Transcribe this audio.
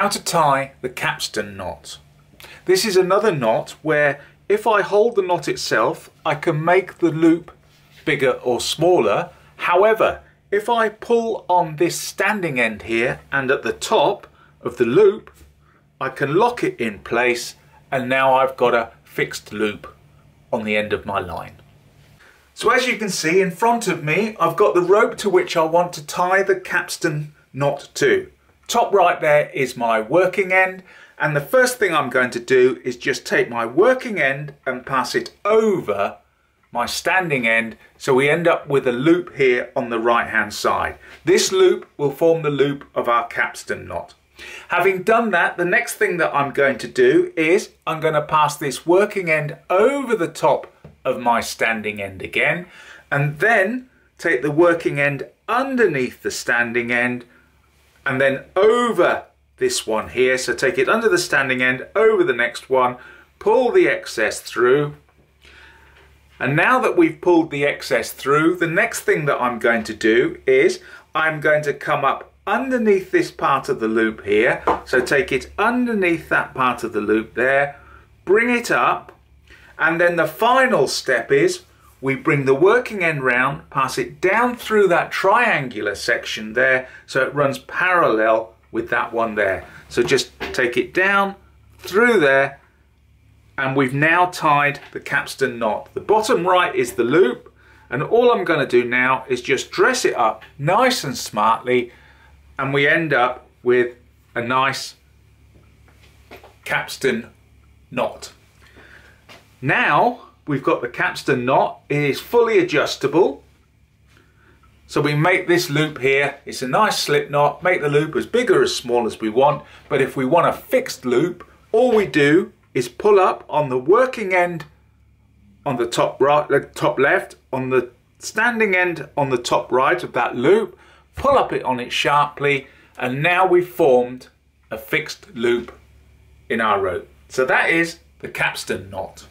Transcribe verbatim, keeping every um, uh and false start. How to tie the capstan knot. This is another knot where if I hold the knot itself, I can make the loop bigger or smaller. However, if I pull on this standing end here and at the top of the loop, I can lock it in place, and now I've got a fixed loop on the end of my line. So as you can see in front of me, I've got the rope to which I want to tie the capstan knot to. Top right there is my working end, and the first thing I'm going to do is just take my working end and pass it over my standing end, so we end up with a loop here on the right hand side. This loop will form the loop of our capstan knot. Having done that, the next thing that I'm going to do is I'm going to pass this working end over the top of my standing end again, and then take the working end underneath the standing end and then over this one here. So take it under the standing end, over the next one, pull the excess through. And now that we've pulled the excess through, the next thing that I'm going to do is I'm going to come up underneath this part of the loop here. So take it underneath that part of the loop there, bring it up, and then the final step is we bring the working end round, pass it down through that triangular section there, so it runs parallel with that one there. So just take it down through there, and we've now tied the capstan knot. The bottom right is the loop, and all I'm going to do now is just dress it up nice and smartly, and we end up with a nice capstan knot. Now we've got the capstan knot. It is fully adjustable. So we make this loop here. It's a nice slip knot. Make the loop as big or as small as we want. But if we want a fixed loop, all we do is pull up on the working end on the top right, the top left, on the standing end on the top right of that loop, pull up it on it sharply, and now we've formed a fixed loop in our rope. So that is the capstan knot.